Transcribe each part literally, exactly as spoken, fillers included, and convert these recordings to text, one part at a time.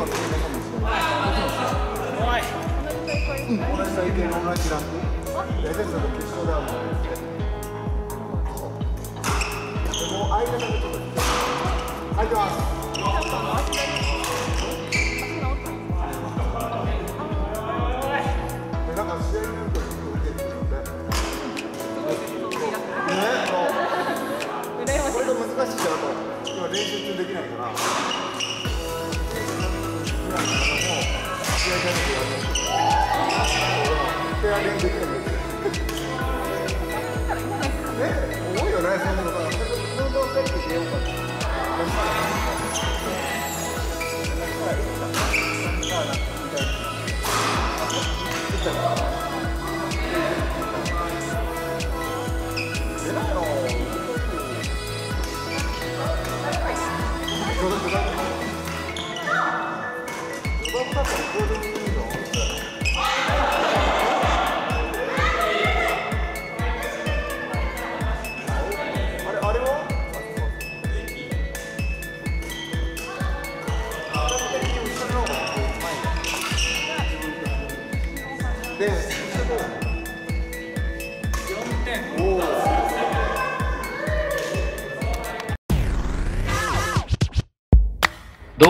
はこれもそうですよ。同じ最低の同じランク。レベルの決勝ではもう。もう間だけちょっと。入ってます。なんか試合によると。 難しいから今練習中できないから。ペア練できないんですね。多いよね、そんなのから。運動してって言えようかな。 動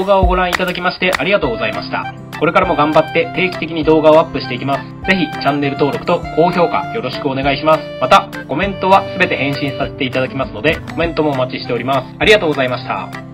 画をご覧いただきましてありがとうございました。これからも頑張って定期的に動画をアップしていきます。ぜひチャンネル登録と高評価よろしくお願いします。またコメントは全て返信させていただきますので、コメントもお待ちしております。ありがとうございました。